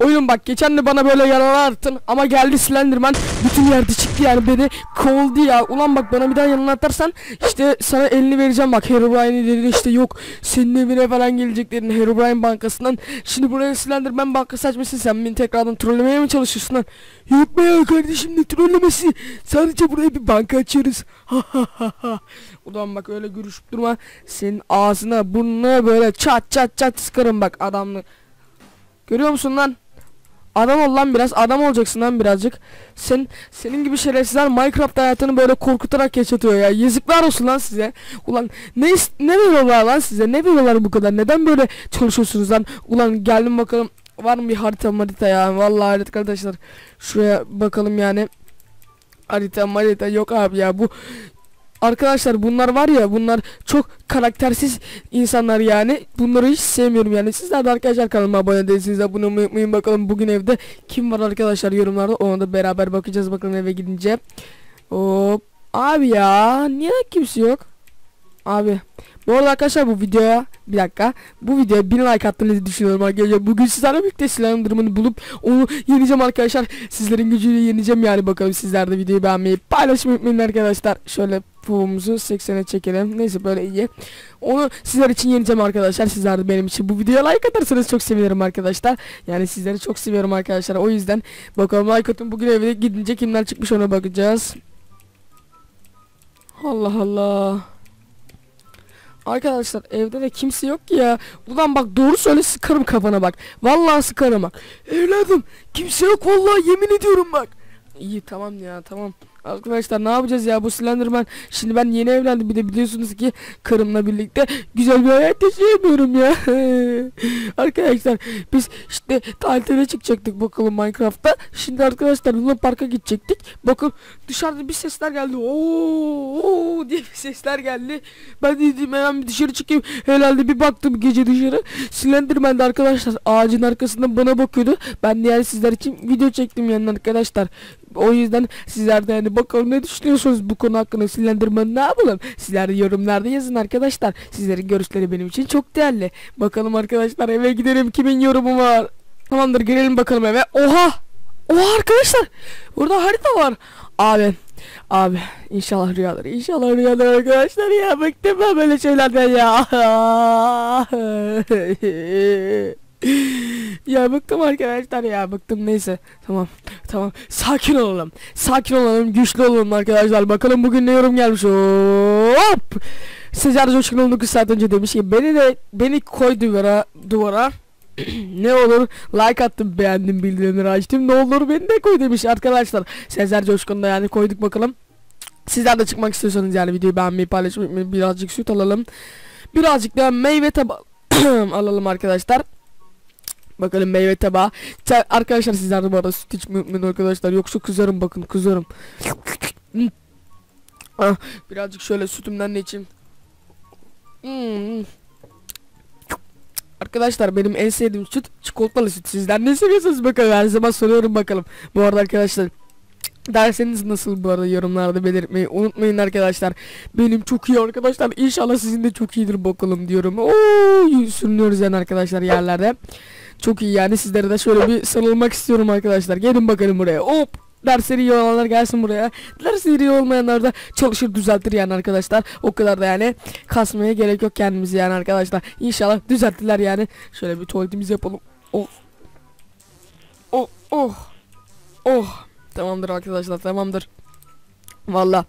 Oyun bak geçen de bana böyle yaralarttın ama geldi Slenderman bütün yerde çıktı yani beni kovdu ya. Ulan bak bana bir daha yanına atarsan işte sana elini vereceğim bak. Herobrine'i dedin işte yok senin evine falan gelecek dedin Herobrine bankasından. Şimdi buraya Slenderman bankası açmışsın, sen beni tekrardan trollemeye mi çalışıyorsun lan? Yapma ya kardeşim, ne trollemesi, sadece buraya bir banka açıyoruz. Ulan bak öyle görüşüp durma, senin ağzına burnuna böyle çat çat çat sıkarım bak adamını. Görüyor musun lan? Adam ol lan, biraz adam olacaksın lan birazcık. Senin gibi şerefsizler Minecraft hayatını böyle korkutarak yaşatıyor ya. Yazıklar olsun lan size. Ulan ne veriyorlar lan size? Ne veriyorlar bu kadar? Neden böyle çalışıyorsunuz lan? Ulan geldim bakalım. Var mı bir harita ya? Vallahi harita arkadaşlar. Şuraya bakalım yani. Harita yok abi ya bu. Arkadaşlar bunlar var ya, bunlar çok karaktersiz insanlar yani. Bunları hiç sevmiyorum yani. Sizler de arkadaşlar kanalıma abone değilsiniz, abone olmayı unutmayın. Bakalım bugün evde kim var arkadaşlar, yorumlarda ona da beraber bakacağız bakalım eve gidince. Hop. Abi ya niye kimse yok? Abi bu arada arkadaşlar bu videoya bir dakika, bu videoya 1000 like attığınızı düşünüyorum arkadaşlar. Bugün sizlerle birlikte Slenderman'ı bulup onu yeneceğim arkadaşlar. Sizlerin gücüyle yeneceğim yani. Bakalım sizler de videoyu beğenmeyi, paylaşmayı unutmayın arkadaşlar. Şöyle puğumuzu 80'e çekelim. Neyse böyle iyi. Onu sizler için yeneceğim arkadaşlar. Sizler de benim için bu videoya like atarsanız çok sevinirim arkadaşlar. Yani sizleri çok seviyorum arkadaşlar. O yüzden bakalım like atın. Bugün evde gidince kimler çıkmış ona bakacağız. Allah Allah. Arkadaşlar evde de kimse yok ya. Ulan bak doğru söyle, sıkarım kafana bak. Vallahi sıkarım bak. Evladım kimse yok vallahi, yemin ediyorum bak. İyi tamam ya tamam. Arkadaşlar ne yapacağız ya bu Slenderman? Şimdi ben yeni evlendim, bir de biliyorsunuz ki karımla birlikte güzel bir hayat yaşayamıyorum ya. Arkadaşlar biz işte tatile çıkacaktık bakalım Minecraft'ta. Şimdi arkadaşlar bununla parka gidecektik. Bakın dışarıda bir sesler geldi. Oo diye bir sesler geldi. Ben dedim hemen bir dışarı çıkayım. Herhalde bir baktım gece dışarı. Slenderman de arkadaşlar ağacın arkasından bana bakıyordu. Ben diğer sizler için video çektim yanına arkadaşlar. O yüzden sizler de yani bakalım ne düşünüyorsunuz bu konu hakkında, Slenderman ne yapalım? Sizler de yorumlarda yazın arkadaşlar. Sizlerin görüşleri benim için çok değerli. Bakalım arkadaşlar eve gidelim, kimin yorumu var? Tamamdır, girelim bakalım eve. Oha! Oha arkadaşlar! Burada harita var. Abi inşallah rüyalar. İnşallah rüyalar arkadaşlar ya. Bıktım ben böyle şeylerden ya. Ya bıktım arkadaşlar ya, bıktım. Neyse tamam sakin olalım güçlü olalım arkadaşlar. Bakalım bugün ne yorum gelmiş. Hop, Sezer Coşkun 19 saat önce demiş ki beni koy duvara ne olur like attım, beğendim, bildirimleri açtım, ne olur beni de koy demiş arkadaşlar. Sezer Coşkun'da yani koyduk bakalım. Sizler de çıkmak istiyorsanız yani videoyu beğenmeyi, paylaşmayı, birazcık süt alalım, birazcık da meyve tabağı alalım arkadaşlar. Bakalım meyve tabağı. Arkadaşlar sizler de bu arada süt içmeyi unutmayın arkadaşlar. Yoksa kızarım, bakın kızarım. Birazcık şöyle sütümden de içeyim. Arkadaşlar benim en sevdiğim süt çikolatalı süt. Sizler ne seviyorsunuz bakalım, her zaman soruyorum bakalım. Bu arada arkadaşlar derseniz nasıl bu arada yorumlarda belirtmeyi unutmayın arkadaşlar. Benim çok iyi arkadaşlar, İnşallah sizin de çok iyidir bakalım diyorum. Oo, sürünüyoruz yani arkadaşlar yerlerde. Çok iyi yani, sizlere de şöyle bir sarılmak istiyorum arkadaşlar. Gelin bakalım buraya. Hop, dersleri iyi olanlar gelsin buraya. Dersleri iyi olmayanlar da çalışır düzeltir yani arkadaşlar. O kadar da yani kasmaya gerek yok kendimizi yani arkadaşlar. İnşallah düzelttiler yani. Şöyle bir tuvaletimizi yapalım. Oh. Tamamdır arkadaşlar, tamamdır. Vallahi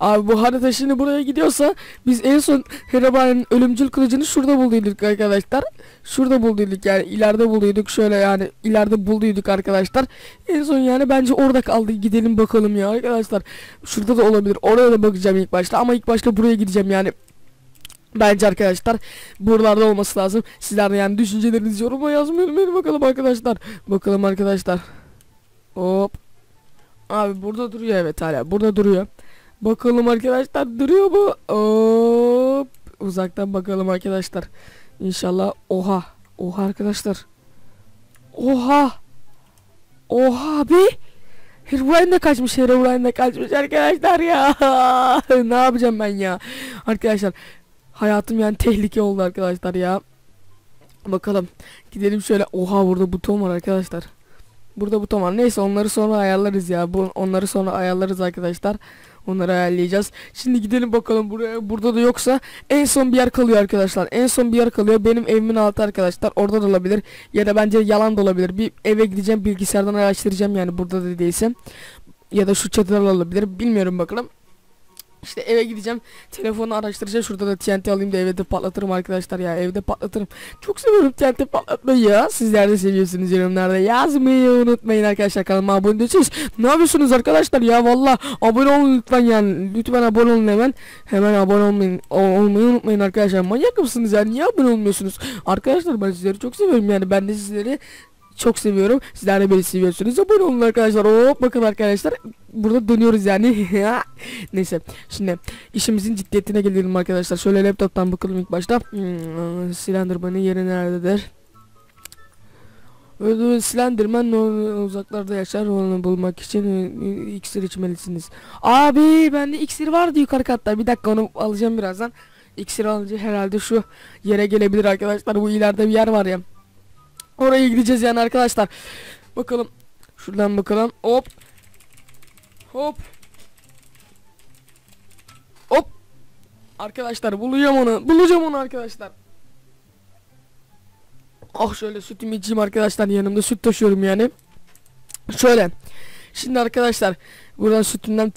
abi bu harita şimdi buraya gidiyorsa, biz en son Herobrine'in ölümcül kılıcını şurada bulduyduk arkadaşlar. Şurada bulduyduk yani, ileride bulduyduk şöyle yani, ileride bulduyduk arkadaşlar. En son yani bence orada kaldı. Gidelim bakalım ya arkadaşlar. Şurada da olabilir, oraya da bakacağım ilk başta ama ilk başta buraya gideceğim yani. Bence arkadaşlar buralarda olması lazım. Sizler de yani düşüncelerinizi yoruma yazmayı unutmayın bakalım arkadaşlar. Bakalım arkadaşlar. Hop. Abi burada duruyor, evet hala burada duruyor. Bakalım arkadaşlar duruyor bu. Hop. Uzaktan bakalım arkadaşlar. İnşallah. Oha arkadaşlar. Oha abi. Herobrine de kaçmış arkadaşlar ya. Ne yapacağım ben ya. Arkadaşlar hayatım yani tehlike oldu arkadaşlar ya. Bakalım. Gidelim şöyle. Oha, burada buton var arkadaşlar. Burada buton var. Neyse, onları sonra ayarlarız ya. Onları sonra ayarlarız arkadaşlar. Onları ayarlayacağız. Şimdi gidelim bakalım buraya. Burada da yoksa en son bir yer kalıyor arkadaşlar. En son bir yer kalıyor. Benim evimin altı arkadaşlar. Orada da olabilir. Ya da bence yalan da olabilir. Bir eve gideceğim. Bilgisayardan araştıracağım yani, burada da değilse. Ya da şu çatılarla olabilir. Bilmiyorum, bakalım. İşte eve gideceğim. Telefonu araştıracağım. Şurada da TNT alayım da evde patlatırım arkadaşlar ya. Evde patlatırım. Çok seviyorum TNT patlatmayı ya. Sizler de seviyorsunuz, yorumlarda yazmayı unutmayın arkadaşlar. Kanalıma abone değilseniz ne yapıyorsunuz arkadaşlar ya? Valla abone olun lütfen yani. Lütfen abone olun hemen. Hemen abone olmayı unutmayın arkadaşlar. Manyak mısınız ya? Niye abone olmuyorsunuz? Arkadaşlar ben sizleri çok seviyorum yani. Ben de sizleri çok seviyorum. Sizler de beni seviyorsunuz. Abone olun arkadaşlar. Hop, bakın arkadaşlar. Burada dönüyoruz yani. Neyse. Şimdi işimizin ciddiyetine gelelim arkadaşlar. Şöyle laptop'tan bakalım ilk başta. Slenderman'ın yeri nerededir? Slenderman uzaklarda yaşar. Onu bulmak için iksir içmelisiniz. Abi bende iksir vardı yukarı katta. Bir dakika, onu alacağım birazdan. İksir alınca herhalde şu yere gelebilir arkadaşlar. Bu ileride bir yer var ya. Oraya gideceğiz yani arkadaşlar. Bakalım. Şuradan bakalım. Hop. Hop. Hop. Arkadaşlar bulacağım onu. Bulacağım onu arkadaşlar. Ah, şöyle sütümü içeyim arkadaşlar. Yanımda süt taşıyorum yani. Şöyle. Şimdi arkadaşlar. Buradan sütünden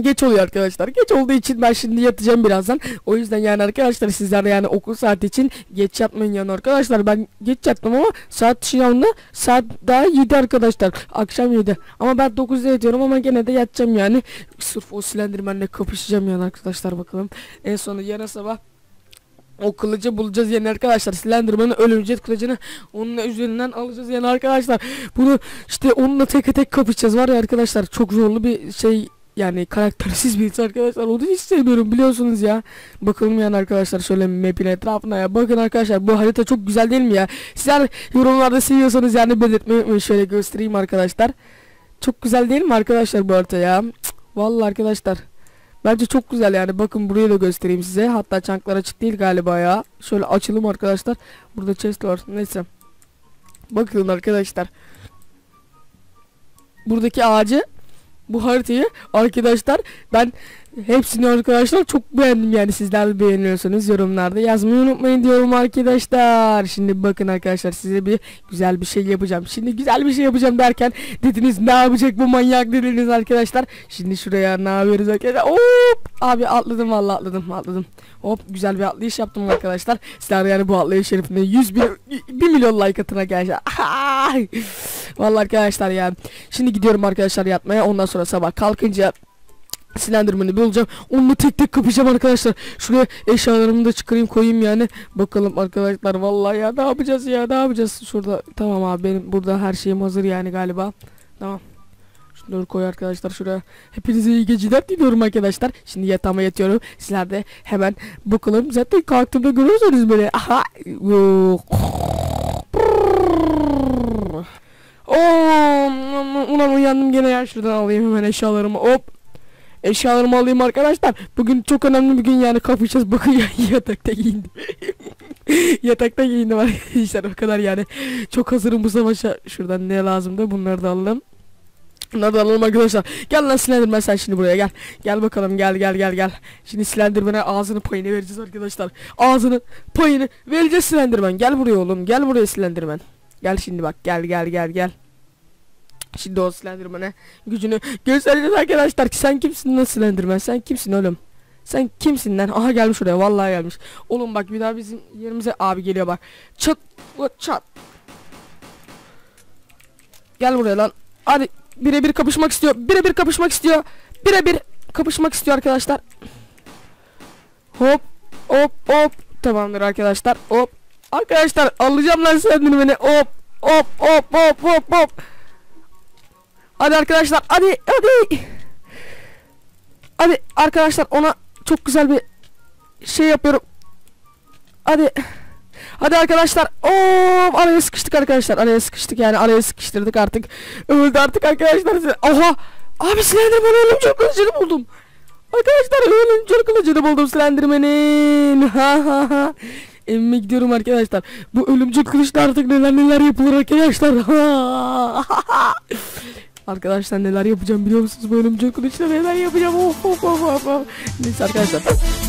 geç oluyor arkadaşlar. Geç olduğu için ben şimdi yatacağım birazdan. O yüzden yani arkadaşlar sizler yani okul saati için geç yatmayın yani arkadaşlar. Ben geç yattım ama saat şu anda saat daha 7 arkadaşlar. Akşam 7. Ama ben 9'da yatıyorum ama gene de yatacağım yani. Sırf o Slenderman'le kapışacağım yani arkadaşlar, bakalım. En sonu yarın sabah o kılıcı bulacağız yani arkadaşlar. Slenderman'ın ölümcül kılıcını onun üzerinden alacağız yani arkadaşlar. Bunu işte onunla tek tek kapışacağız var ya arkadaşlar. Çok zorlu bir şey. Yani karaktersiz birisi arkadaşlar, onu hiç sevmiyorum biliyorsunuz ya. Bakalım yani arkadaşlar şöyle map'in etrafına ya. Bakın arkadaşlar, bu harita çok güzel değil mi ya? Sizler yorumlarda seviyorsanız yani belirtmeyi unutmayın. Şöyle göstereyim arkadaşlar. Çok güzel değil mi arkadaşlar bu harita ya? Cık, vallahi arkadaşlar. Bence çok güzel yani. Bakın burayı da göstereyim size. Hatta çanklar açık değil galiba ya. Şöyle açalım arkadaşlar. Burada chest var. Neyse. Bakın arkadaşlar. Buradaki ağacı, bu haritayı arkadaşlar ben hepsini arkadaşlar çok beğendim yani. Sizler de beğeniyorsanız yorumlarda yazmayı unutmayın diyorum arkadaşlar. Şimdi bakın arkadaşlar, size bir güzel bir şey yapacağım. Şimdi güzel bir şey yapacağım derken dediniz ne yapacak bu manyak dediniz arkadaşlar. Şimdi şuraya ne yapıyoruz arkadaşlar? Hop abi atladım, vallahi atladım. Hop, güzel bir atlayış yaptım arkadaşlar. Sizler yani bu atlayış şerifine 1 milyon like atın arkadaşlar. Vallahi arkadaşlar yani. Şimdi gidiyorum arkadaşlar yatmaya. Ondan sonra sabah kalkınca Slenderman'ı bulacağım. Onunla tek tek kapışacağım arkadaşlar. Şuraya eşyalarımı da çıkarayım koyayım yani. Bakalım arkadaşlar, vallahi ya ne yapacağız ya, ne yapacağız. Şurada tamam abi, benim burada her şeyim hazır yani galiba. Tamam. Şunları koy arkadaşlar şuraya. Hepinize iyi geceler diliyorum arkadaşlar. Şimdi yatağıma yatıyorum. Sizler de hemen bakalım. Zaten kalktığımda görüyorsunuz böyle. Aha. Ulan uyandım gene ya. Şuradan alayım hemen eşyalarımı. Hop. Eşyalarımı alayım arkadaşlar. Bugün çok önemli bir gün yani, kapışacağız. Bakın ya, yatakta giyindim. Yatakta giyindim arkadaşlar. O kadar yani. Çok hazırım bu savaşa. Şuradan ne lazımdı? Bunları da alalım. Bunları da alalım arkadaşlar. Gel lan Slenderman, sen şimdi buraya gel. Gel bakalım, gel. Şimdi Slenderman'a ağzını payını vereceğiz arkadaşlar. Ağzını payını vereceğiz Slenderman. Gel buraya oğlum. Gel buraya Slenderman. Gel şimdi bak. Gel. Şimdi o Slenderman'e gücünü göstereceğiz arkadaşlar. Sen kimsin lan Slenderman? Sen kimsin oğlum? Sen kimsin lan? Aha gelmiş oraya. Vallahi gelmiş. Oğlum bak, bir daha bizim yerimize abi geliyor bak. Çat çat. Gel buraya lan. Hadi birebir kapışmak istiyor. Birebir kapışmak istiyor arkadaşlar. Hop hop hop. Tamamdır arkadaşlar. Hop. Arkadaşlar alacağım lan Slenderman'e. Hop hop hop hop hop hop. Hadi arkadaşlar, hadi. Hadi arkadaşlar, ona çok güzel bir şey yapıyorum. Hadi arkadaşlar. Oo, araya sıkıştık arkadaşlar. Araya sıkıştırdık artık. Öldü artık arkadaşlar. Oha! Abi Slenderman'ın ölümcül kılıcını buldum. Arkadaşlar ölümcül kılıcını buldum Slenderman'in. Evime gidiyorum arkadaşlar. Bu ölümcül kılıçla artık neler neler yapılır arkadaşlar. Arkadaşlar neler yapacağım biliyor musunuz? Bu ölümcül kılıçla neler yapacağım. Neyse arkadaşlar.